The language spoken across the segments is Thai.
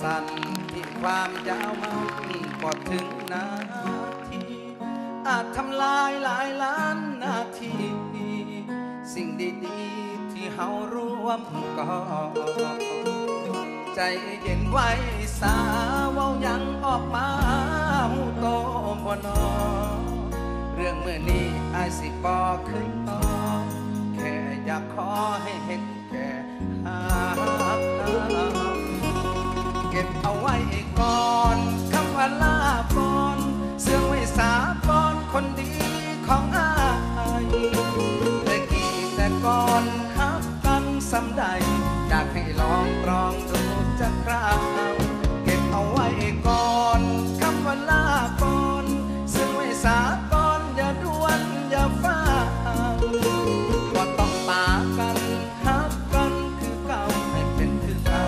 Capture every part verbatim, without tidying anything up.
สั้นที่ความยาวมันก็ถึงนาทีอาจทำลายหลายล้านนาทีสิ่งดีๆที่เฮาร่วมก่อใจเย็นไว้สาเว้ายังออกมาหูโตบ่นอเรื่องเมื่อนี้อายสิบ่ขึ้นต่อแค่อยากขอให้เห็นแก่หากเก็บเอาไว้ก่อนคำว่าลาบอนเสื่องไว้สาบอนคนดีของอายแต่กี่แต่ก่อนหักกันซ้ำใดอยากให้ลองตรองดูจักคราวเก็บเอาไว้ก่อนคำว่าลาบอนเสื่องไว้สาบอนอย่าด่วนอย่าฟ้าก็ต้องปากันหักกันคือเก่าให้เป็นคือเก่า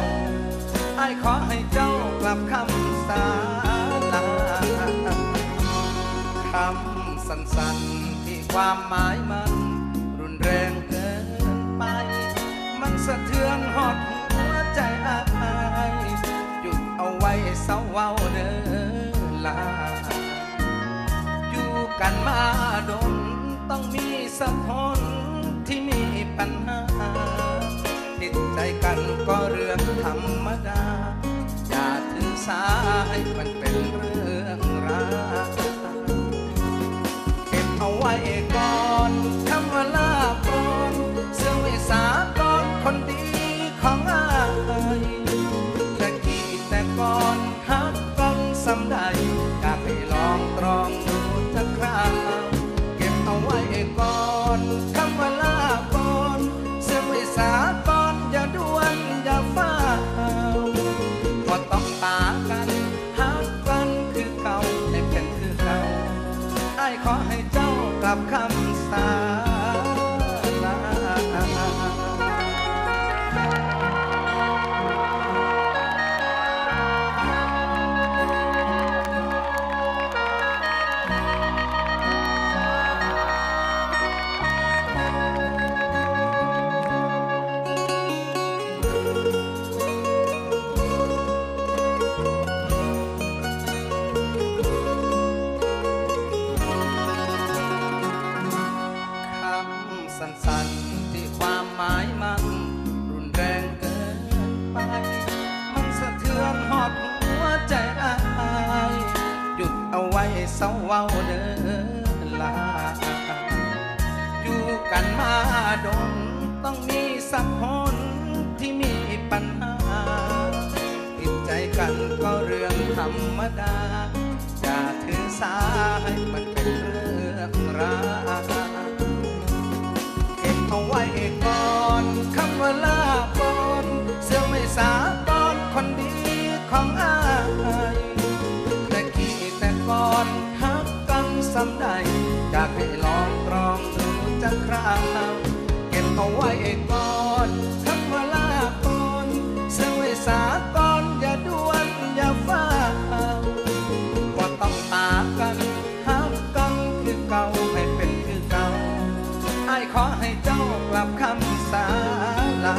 อายขอให้เจ้ากลับคำสาลาคำสั้นๆที่ความหมายมันรุนแรงเกินไปมันสะเทือนหอดหัวใจอายหยุดเอาไว้เศร้าเว้าเดินลาอยู่กันมาดนต้องมีสักคนที่มีปัญหาติดใจกันก็เรื่องธรรมดาอย่าถือสาให้มันเป็นเรื่องราวเก็บเอาไว้ก่อนคำว่าลาก่อนเสื่อมไว้สาก่อนคนดีของอายแต่กี่แต่ก่อนหักกันซ้ำใดอยากให้ลองตรองดูจักคราวเก็บเอาไว้ก่อนคำว่าลาก่อนเสื่อมไว้สาก่อนอย่าด่วนอย่าฟ้าวก็ต้องปากันหักกันคือเก่าให้เป็นคือเก่าอ้ายขอให้เจ้ากลับคำสาลาเศร้าเว้าเดินลาอยู่กันมาดนต้องมีสักคนที่มีปัญหาติดใจกันก็เรื่องธรรมดาอย่าถือสาให้มันเป็นเรื่องราวเก็บเอาไว้ก่อนคำว่าลาก่อนเสื่อมไม่สาตอนคนดีของอายก่อนหักกันซ้ำใดอยากให้ลองตรองดูจักคราวเก็บเอาไว้ก่อนคำว่าลาก่อนเสื่อมไว้สาก่อนอย่าด่วนอย่าฟ้าวก็ต้องปากันหักกันคือเก่าให้เป็นคือเก่าอ้ายขอให้เจ้ากลับคำสาลา